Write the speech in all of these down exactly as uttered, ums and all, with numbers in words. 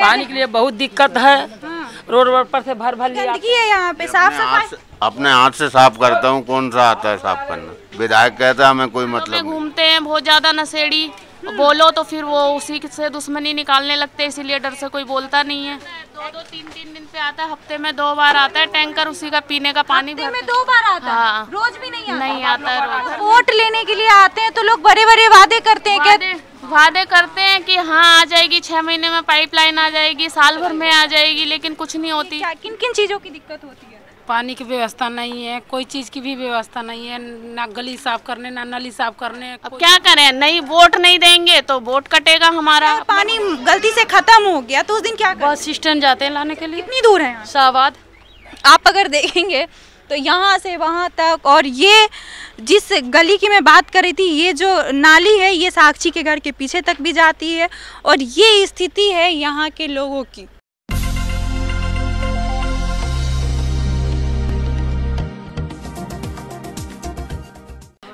पानी के लिए बहुत दिक्कत है, रोड रोड पर से भर भर गंदगी है यहाँ पे। साफ सफाई अपने हाथ से साफ करता हूँ, कौन सा आता है साफ करना? विधायक कहता है हमें कोई मतलब। घूमते हैं बहुत ज्यादा नशेड़ी, बोलो तो फिर वो उसी से दुश्मनी निकालने लगते हैं, इसीलिए डर से कोई बोलता नहीं है। दो दो तीन तीन दिन पे आता है, हफ्ते में दो बार आता है टैंकर, उसी का पीने का पानी भरते हैं। दो बार आता है, रोज भी नहीं आता। नहीं आता है। वोट लेने के लिए आते हैं तो लोग बड़े बड़े वादे करते हैं, कहते हैं वादे करते हैं कि हाँ आ जाएगी, छह महीने में पाइपलाइन आ जाएगी, साल भर में आ जाएगी, लेकिन कुछ नहीं होती। किन किन चीजों की दिक्कत होती है? पानी की व्यवस्था नहीं है, कोई चीज की भी व्यवस्था नहीं है, ना गली साफ करने ना नली साफ करने। अब क्या करें, नहीं वोट नहीं देंगे तो वोट कटेगा हमारा। पानी गलती से खत्म हो गया तो उस दिन क्या करें? बस स्टैंड जाते हैं लाने के लिए। कितनी दूर है शाहबाद? आप अगर देखेंगे तो यहाँ से वहाँ तक, और ये जिस गली की मैं बात कर रही थी, ये जो नाली है ये साक्षी के घर के पीछे तक भी जाती है, और ये स्थिति है यहाँ के लोगों की।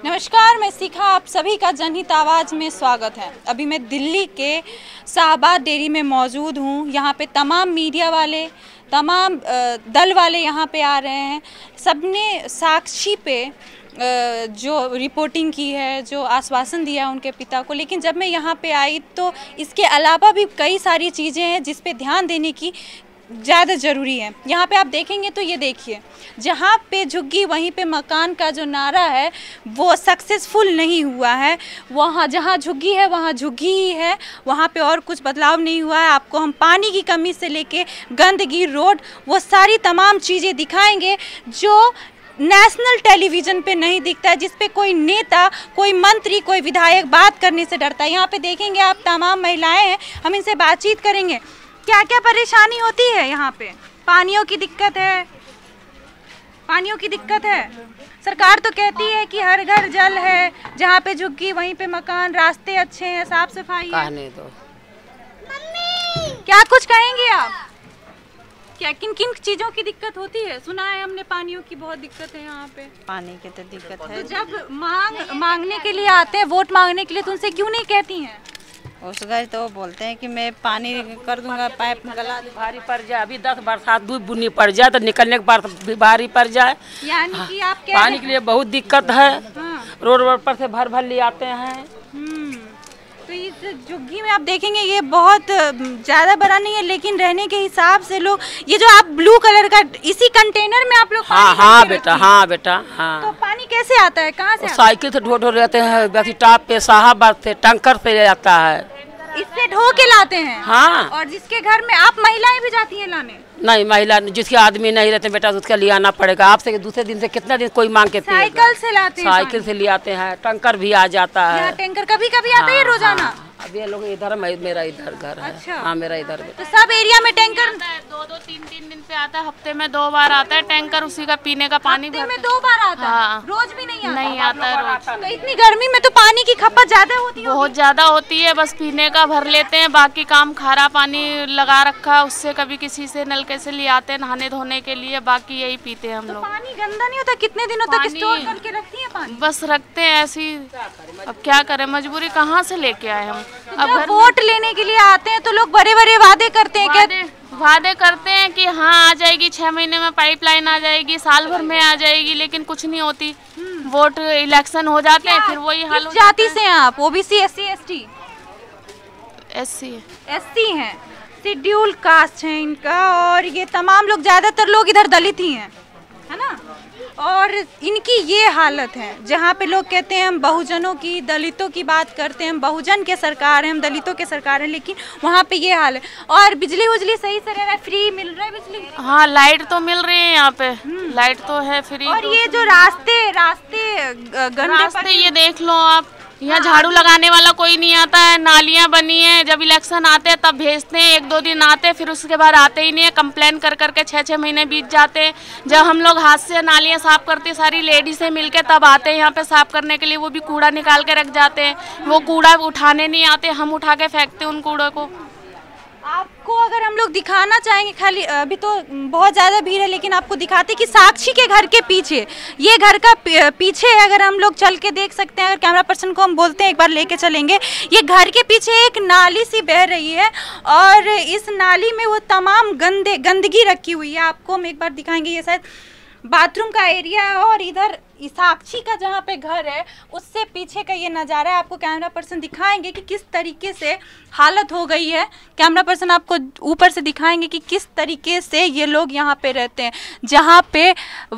नमस्कार, मैं शिखा, आप सभी का जनहित आवाज़ में स्वागत है। अभी मैं दिल्ली के शाहबाद डेरी में मौजूद हूँ। यहाँ पे तमाम मीडिया वाले, तमाम दल वाले यहाँ पे आ रहे हैं। सबने साक्षी पे जो रिपोर्टिंग की है, जो आश्वासन दिया उनके पिता को, लेकिन जब मैं यहाँ पे आई तो इसके अलावा भी कई सारी चीज़ें हैं जिस पे ध्यान देने की ज़्यादा ज़रूरी है। यहाँ पे आप देखेंगे तो ये देखिए, जहाँ पे झुग्गी वहीं पे मकान का जो नारा है वो सक्सेसफुल नहीं हुआ है। वहाँ जहाँ झुग्गी है वहाँ झुग्गी ही है, वहाँ पे और कुछ बदलाव नहीं हुआ है। आपको हम पानी की कमी से लेके गंदगी, रोड, वो सारी तमाम चीज़ें दिखाएंगे जो नेशनल टेलीविज़न पे नहीं दिखता है, जिस पे कोई नेता, कोई मंत्री, कोई विधायक बात करने से डरता है। यहाँ पर देखेंगे आप तमाम महिलाएँ हैं, हम इनसे बातचीत करेंगे क्या क्या परेशानी होती है यहाँ पे। पानियों की दिक्कत है, पानियों की दिक्कत है। सरकार तो कहती है कि हर घर जल है, जहाँ पे झुग्गी वहीं पे मकान, रास्ते अच्छे हैं, साफ सफाई है। दो क्या कुछ कहेंगे आप, क्या किन किन चीजों की दिक्कत होती है? सुना है हमने पानियों की बहुत दिक्कत है यहाँ पे। पानी की तो दिक्कत है। तो जब मांग मांगने के लिए आते हैं, वोट मांगने के लिए, तुमसे क्यों नहीं कहती है? उस गए तो बोलते हैं कि मैं पानी कर दूंगा, पाइप गला भारी पड़ जाए। अभी दस बरसात भी बुनी पड़ जाए तो निकलने के बाद भी भारी पड़ जाए। यानी कि आप क्या पानी के लिए बहुत दिक्कत है, रोड रोड पर से भर भर ले आते हैं। तो इस झुग्गी में आप देखेंगे ये बहुत ज़्यादा बड़ा नहीं है, लेकिन रहने के हिसाब से लोग, ये जो आप ब्लू कलर का इसी कंटेनर में आप लोग। हाँ हाँ बेटा, हाँ बेटा, हाँ। तो पानी कैसे आता है, कहाँ से? साइकिल से ढो ढो रहते हैं, टॉप पे शाहबाद से टैंकर से ले जाता है, इससे ढो के लाते हैं। हाँ, और जिसके घर में आप महिलाएं भी जाती हैं लाने? नहीं, महिला जिसके आदमी नहीं रहते बेटा उसका ले आना पड़ेगा। आपसे दूसरे दिन से कितना दिन कोई मांग के साइकिल से लाते हैं, साइकिल से ले आते हैं, टैंकर भी आ जाता है। टैंकर कभी कभी आता है रोजाना। अब ये लोग इधर, मेरा इधर घर है। अच्छा। हाँ, मेरा इधर है। तो सब एरिया में टैंकर दो दो तीन तीन दिन पे आता है, हफ्ते में दो बार आता है टैंकर, उसी का पीने का पानी भरते हैं। हफ्ते में दो बार आता है। हाँ। रोज भी नहीं आता, नहीं आता है रोज। तो इतनी गर्मी में तो पानी की खपत ज्यादा होती है? बहुत ज्यादा होती है, बस पीने का भर लेते हैं, बाकी काम खारा पानी लगा रखा है उससे कभी किसी से नलके से ले आते हैं नहाने धोने के लिए, बाकी यही पीते हैं हम लोग। पानी गंदा नहीं होता? कितने दिनों तक स्टोर करके रखती है पानी? बस रखते हैं ऐसी, अब क्या करें, मजबूरी कहाँ से लेके आए हम। अब जब वोट लेने के लिए आते हैं तो लोग बड़े बड़े वादे करते हैं, वादे, वादे करते हैं कि हाँ आ जाएगी, छह महीने में पाइपलाइन आ जाएगी, साल भर में आ जाएगी, लेकिन कुछ नहीं होती। वोट इलेक्शन हो जाते हैं फिर वही हाल। जाति से आप OBC, SC, ST, SC SC हैं, शेड्यूल कास्ट है इनका, और ये तमाम लोग, ज्यादातर लोग इधर दलित ही हैं, है ना। और इनकी ये हालत है जहाँ पे लोग कहते हैं हम बहुजनों की, दलितों की बात करते हैं, हम बहुजन के सरकार हैं, हम दलितों के सरकार हैं, लेकिन वहाँ पे ये हाल है। और बिजली उजली सही से रह रहा है, फ्री मिल रहा है बिजली? हाँ, लाइट तो मिल रही है यहाँ पे, लाइट तो है फ्री। और ये जो रास्ते रास्ते गंदे, ये देख लो आप, यहाँ झाड़ू लगाने वाला कोई नहीं आता है। नालियाँ बनी हैं, जब इलेक्शन आते हैं तब भेजते हैं, एक दो दिन आते हैं, फिर उसके बाद आते ही नहीं है। कंप्लेन कर करके छः छः महीने बीत जाते हैं। जब हम लोग हाथ से नालियाँ साफ करते हैं सारी लेडीज़ें मिलके, तब आते हैं यहाँ पे साफ करने के लिए, वो भी कूड़ा निकाल के रख जाते हैं। वो कूड़ा उठाने नहीं आते, हम उठा के फेंकते हैं उन कूड़े को। आपको अगर हम लोग दिखाना चाहेंगे, खाली अभी तो बहुत ज़्यादा भीड़ है, लेकिन आपको दिखाते कि साक्षी के घर के पीछे, ये घर का पीछे अगर हम लोग चल के देख सकते हैं, अगर कैमरा पर्सन को हम बोलते हैं एक बार लेके चलेंगे, ये घर के पीछे एक नाली सी बह रही है और इस नाली में वो तमाम गंदे गंदगी रखी हुई है। आपको हम एक बार दिखाएंगे, ये शायद बाथरूम का एरिया है और इधर साक्षी का जहाँ पे घर है उससे पीछे का ये नज़ारा है। आपको कैमरा पर्सन दिखाएंगे कि किस तरीके से हालत हो गई है। कैमरा पर्सन आपको ऊपर से दिखाएंगे कि किस तरीके से ये लोग यहाँ पे रहते हैं, जहाँ पे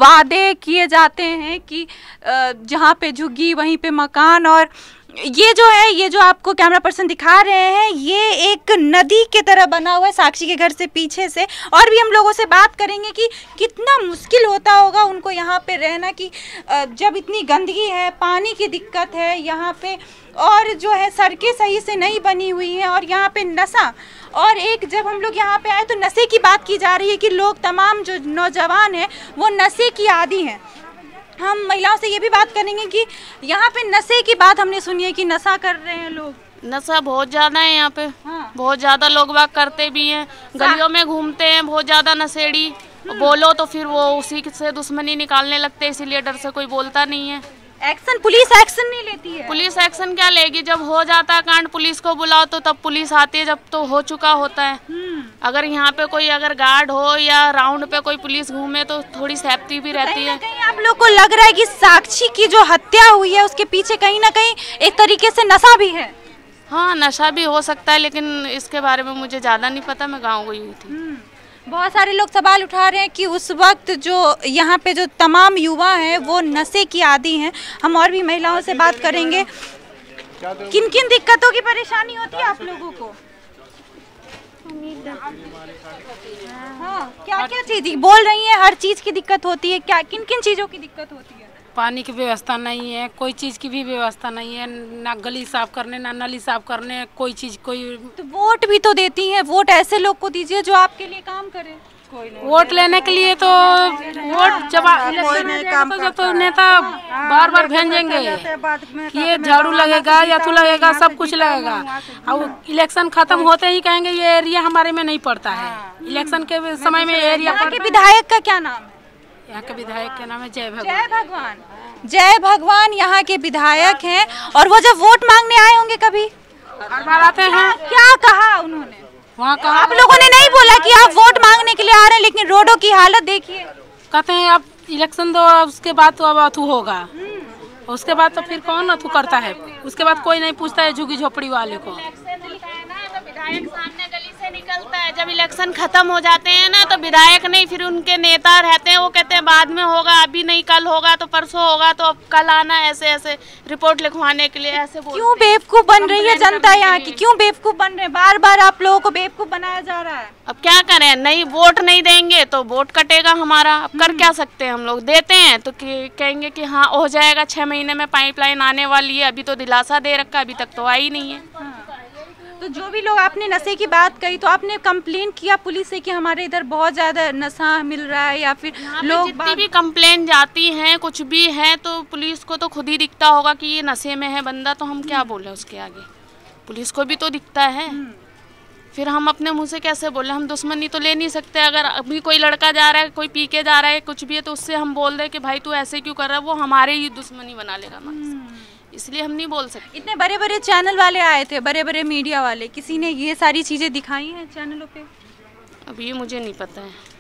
वादे किए जाते हैं कि जहाँ पे झुग्गी वहीं पे मकान। और ये जो है, ये जो आपको कैमरा पर्सन दिखा रहे हैं, ये एक नदी के तरह बना हुआ है साक्षी के घर से पीछे से। और भी हम लोगों से बात करेंगे कि कितना मुश्किल होता होगा उनको यहाँ पे रहना, कि जब इतनी गंदगी है, पानी की दिक्कत है यहाँ पे, और जो है सड़कें सही से नहीं बनी हुई हैं, और यहाँ पे नशा। और एक जब हम लोग यहाँ पे आए तो नशे की बात की जा रही है कि लोग तमाम जो नौजवान हैं वो नशे की आदी हैं। हम महिलाओं से ये भी बात करेंगे कि यहाँ पे नशे की बात हमने सुनी है कि नशा कर रहे हैं लोग, नशा बहुत ज़्यादा है यहाँ पे। हाँ। बहुत ज़्यादा लोग वाक करते भी हैं, गलियों में घूमते हैं, बहुत ज़्यादा नशेड़ी। बोलो तो फिर वो उसी से दुश्मनी निकालने लगते हैं, इसीलिए डर से कोई बोलता नहीं है। एक्शन, पुलिस एक्शन नहीं लेती है। पुलिस एक्शन क्या लेगी, जब हो जाता है कांड पुलिस को बुलाओ तो तब पुलिस आती है, जब तो हो चुका होता है। अगर यहाँ पे कोई अगर गार्ड हो या राउंड पे कोई पुलिस घूमे तो थोड़ी सेफ्टी भी रहती है। कहीं आप लोग को लग रहा है कि साक्षी की जो हत्या हुई है उसके पीछे कहीं ना कहीं एक तरीके से नशा भी है। हाँ, नशा भी हो सकता है, लेकिन इसके बारे में मुझे ज्यादा नहीं पता, मैं गाँव गई हुई थी। बहुत सारे लोग सवाल उठा रहे हैं कि उस वक्त जो यहाँ पे जो तमाम युवा हैं वो नशे की आदी हैं। हम और भी महिलाओं से बात करेंगे। किन किन दिक्कतों की परेशानी होती है आप लोगों को? हाँ, क्या क्या चीज़ बोल रही हैं, हर चीज़ की दिक्कत होती है। क्या किन किन चीज़ों की दिक्कत होती है? पानी की व्यवस्था नहीं है, कोई चीज़ की भी व्यवस्था नहीं है, ना गली साफ करने ना नली साफ करने, कोई चीज़ कोई। तो वोट भी तो देती हैं, वोट ऐसे लोग को दीजिए जो आपके लिए काम करे। वोट लेने के लिए तो वोट जब तो तो नेता बार बार भेजेंगे, ये झाड़ू लगेगा या तो लगेगा, सब कुछ लगेगा, और इलेक्शन खत्म होते ही कहेंगे ये एरिया हमारे में नहीं पड़ता है। इलेक्शन के समय में एरिया। विधायक का क्या नाम है? यहाँ के विधायक का नाम है जय भगवान। जय भगवान, जय भगवान यहाँ के विधायक हैं। और वो जब वोट मांगने आए होंगे कभी हर बार आते हैं। क्या कहा उन्होंने वहाँ? कहा आप लोगों ने नहीं बोला कि आप वोट मांगने के लिए आ रहे हैं, लेकिन रोडों की हालत देखिए। कहते हैं आप इलेक्शन दो, उसके बाद तो अब अथू होगा, उसके बाद तो फिर कौन अथू करता है, उसके बाद कोई नहीं पूछता है झुग्गी झोपड़ी वाले को। विधायक सामने गली से निकलता है, जब इलेक्शन खत्म हो जाते हैं ना तो विधायक नहीं, फिर उनके नेता रहते हैं, वो कहते हैं बाद में होगा, अभी नहीं, कल होगा तो परसों होगा तो अब कल आना, ऐसे ऐसे रिपोर्ट लिखवाने के लिए ऐसे बोलते हैं। क्यों बेवकूफ़ बन रही है जनता यहाँ की? क्यों बेवकूफ़ बन रहे हैं? बार बार आप लोगों को बेवकूफ़ बनाया जा रहा है। अब क्या करें, नहीं वोट नहीं देंगे तो वोट कटेगा हमारा, अब कर क्या सकते हैं हम लोग। देते हैं तो कहेंगे कि हाँ हो जाएगा, छः महीने में पाइपलाइन आने वाली है, अभी तो दिलासा दे रखा, अभी तक तो आई नहीं है। तो जो भी लोग, आपने नशे की बात कही तो आपने कंप्लेन किया पुलिस से कि हमारे इधर बहुत ज़्यादा नशा मिल रहा है, या फिर लोग जितनी भी कंप्लेन जाती हैं कुछ भी है तो पुलिस को तो खुद ही दिखता होगा कि ये नशे में है बंदा, तो हम क्या बोले उसके आगे? पुलिस को भी तो दिखता है, फिर हम अपने मुंह से कैसे बोले? हम दुश्मनी तो ले नहीं सकते। अगर अभी कोई लड़का जा रहा है, कोई पी के जा रहा है, कुछ भी है, तो उससे हम बोल रहे कि भाई तू ऐसे क्यों कर रहा है, वो हमारे ही दुश्मनी बना लेगा, इसलिए हम नहीं बोल सकते। इतने बड़े बड़े चैनल वाले आए थे, बड़े बड़े मीडिया वाले, किसी ने ये सारी चीज़ें दिखाई हैं चैनलों पे? अभी मुझे नहीं पता है।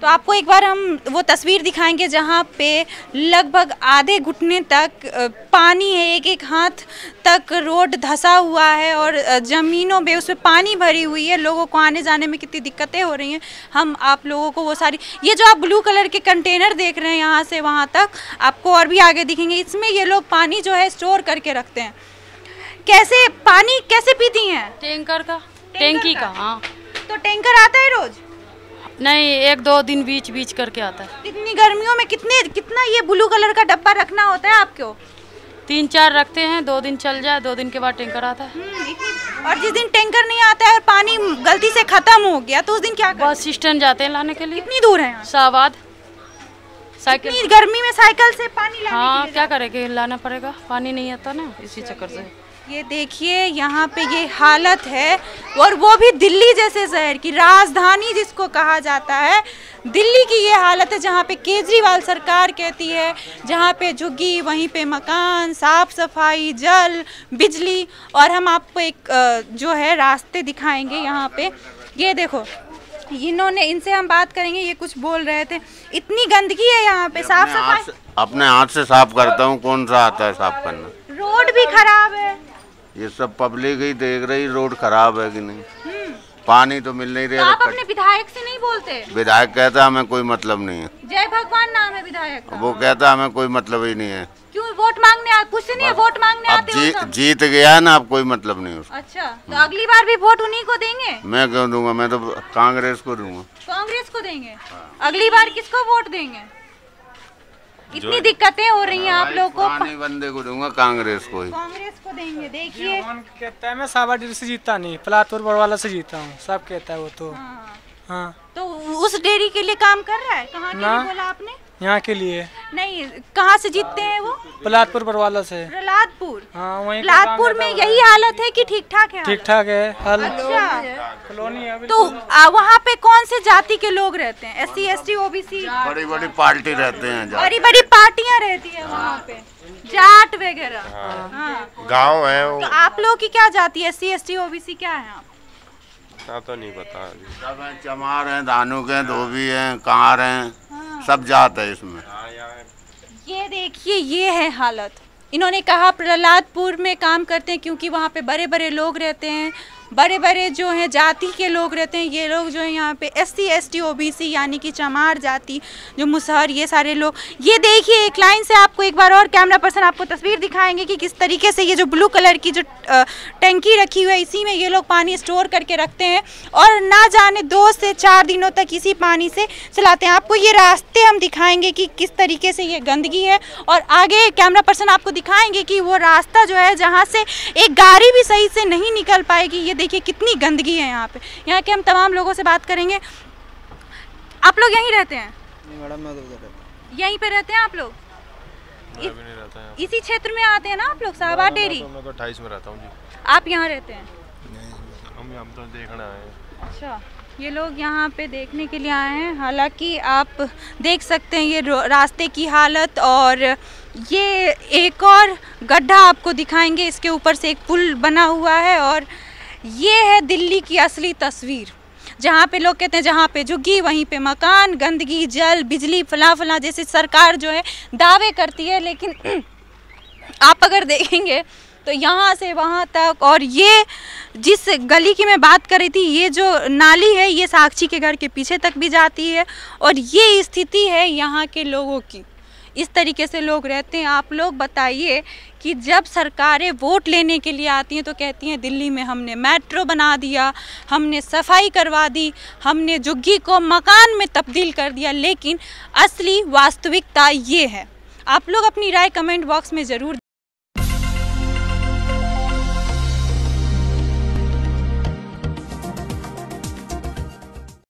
तो आपको एक बार हम वो तस्वीर दिखाएंगे जहाँ पे लगभग आधे घुटने तक पानी है, एक एक हाथ तक रोड धंसा हुआ है और ज़मीनों में उसमें पानी भरी हुई है, लोगों को आने जाने में कितनी दिक्कतें हो रही हैं। हम आप लोगों को वो सारी, ये जो आप ब्लू कलर के कंटेनर देख रहे हैं यहाँ से वहाँ तक, आपको और भी आगे दिखेंगे, इसमें ये लोग पानी जो है स्टोर करके रखते हैं। कैसे पानी कैसे पीती हैं? टैंकर का, टैंकी का। हाँ, तो टैंकर आता है रोज़? नहीं, एक दो दिन बीच बीच करके आता है। इतनी गर्मियों में कितने कितना ये ब्लू कलर का डब्बा रखना होता है आपको? तीन चार रखते हैं, दो दिन चल जाए, दो दिन के बाद टैंकर आता है। और जिस दिन टैंकर नहीं आता है और पानी गलती से खत्म हो गया तो उस दिन क्या? बस स्टैंड जाते हैं लाने के लिए। कितनी दूर है? शाहबाद। साइकिल, गर्मी में साइकिल से पानी लाने? हाँ, क्या करेंगे, लाना पड़ेगा, पानी नहीं आता ना, इसी चक्कर से। ये देखिए यहाँ पे ये हालत है, और वो भी दिल्ली जैसे शहर की राजधानी जिसको कहा जाता है, दिल्ली की ये हालत है जहाँ पे केजरीवाल सरकार कहती है जहाँ पे झुग्गी वहीं पे मकान, साफ सफाई, जल, बिजली। और हम आपको एक जो है रास्ते दिखाएंगे यहाँ पे, ये देखो इन्होंने, इनसे हम बात करेंगे, ये कुछ बोल रहे थे। इतनी गंदगी है यहाँ पे, साफ सफाई अपने हाथ से साफ करता हूँ, कौन सा आता है साफ करना। रोड भी खराब है, ये सब पब्लिक ही देख रही रोड खराब है कि नहीं, पानी तो मिल नहीं रहा। तो आप अपने विधायक से नहीं बोलते? विधायक कहता हमें कोई मतलब नहीं है, जय भगवान नाम है विधायक का। वो कहता हमें कोई मतलब ही नहीं है। क्यों, वोट मांगने आ, कुछ नहीं है, वोट मांगने आते जी, जीत गया ना, आप कोई मतलब नहीं उसको। अच्छा, तो अगली बार भी वोट उन्हीं को देंगे? मैं क्यों दूंगा, मैं तो कांग्रेस को दूंगा। कांग्रेस को देंगे? अगली बार किसको वोट देंगे? इतनी दिक्कतें हो रही हैं आप लोगों को। बंदे को दूंगा, कांग्रेस को ही, कांग्रेस को देंगे। देखिए कहता है मैं शाहबाद डेरी से जीता नहीं, बलादपुर बरवाला से जीता हूँ, सब कहता है वो तो। हाँ, हाँ। तो उस डेरी के लिए काम कर रहा है? कहाँ के लिए बोला आपने? यहाँ के लिए नहीं। कहाँ से जीतते हैं वो? बलादपुर बरवाला से। प्रहलादपुर? हाँ, वहीं बलादपुर में यही हालत है कि ठीक ठाक है? ठीक ठाक है। अच्छा, कॉलोनी है। तो वहाँ पे कौन से जाति के लोग रहते हैं? S C, S T, O B C? बड़ी बड़ी पार्टी रहते हैं, बड़ी बड़ी पार्टियाँ रहती है वहाँ पे, जाट वगैरह गाँव है। तो आप लोग की क्या जाति है? S C, S T, O B C क्या है आप? तो नहीं पता। सब हैं, चमार हैं, धानुक हैं, धोबी हैं, कार हैं, सब जात है इसमें। ये देखिए ये है हालत। इन्होंने कहा प्रहलादपुर में काम करते हैं क्योंकि वहाँ पे बड़े बड़े लोग रहते हैं, बड़े बड़े जो हैं जाति के लोग रहते हैं। ये लोग जो है यहाँ पे S C, S T, O B C यानी कि चमार जाति, जो मुसहर, ये सारे लोग। ये देखिए एक लाइन से आपको एक बार और कैमरा पर्सन आपको तस्वीर दिखाएंगे कि किस तरीके से ये जो ब्लू कलर की जो टंकी रखी हुई है, इसी में ये लोग पानी स्टोर करके रखते हैं और ना जाने दो से चार दिनों तक इसी पानी से चलाते हैं। आपको ये रास्ते हम दिखाएँगे कि किस तरीके से ये गंदगी है, और आगे कैमरा पर्सन आपको दिखाएँगे कि वो रास्ता जो है जहाँ से एक गाड़ी भी सही से नहीं निकल पाएगी। ये देखिए कितनी गंदगी है यहाँ पे। यहाँ के हम तमाम लोगों से बात करेंगे। आप लोग यहीं रहते हैं? यहीं पे रहते हैं आप लोग? इस, इसी क्षेत्र में आते हैं ना आप लोग, शाहबाद डेरी? अट्ठाईस में रहता हूँ। आप यहाँ रहते हैं? हम हम तो देखना है। अच्छा, ये लोग यहाँ पे देखने के लिए आए हैं। हालांकि आप देख सकते हैं ये रास्ते की हालत। और ये एक और गड्ढा आपको दिखाएंगे, इसके ऊपर से एक पुल बना हुआ है। और ये है दिल्ली की असली तस्वीर, जहाँ पे लोग कहते हैं जहाँ पे झुग्गी वहीं पे मकान, गंदगी, जल, बिजली, फला फला जैसे सरकार जो है दावे करती है। लेकिन आप अगर देखेंगे तो यहाँ से वहाँ तक। और ये जिस गली की मैं बात कर रही थी, ये जो नाली है ये साक्षी के घर के पीछे तक भी जाती है। और ये स्थिति है यहाँ के लोगों की, इस तरीके से लोग रहते हैं। आप लोग बताइए कि जब सरकारें वोट लेने के लिए आती हैं तो कहती हैं दिल्ली में हमने मेट्रो बना दिया, हमने सफाई करवा दी, हमने झुग्गी को मकान में तब्दील कर दिया, लेकिन असली वास्तविकता ये है। आप लोग अपनी राय कमेंट बॉक्स में ज़रूर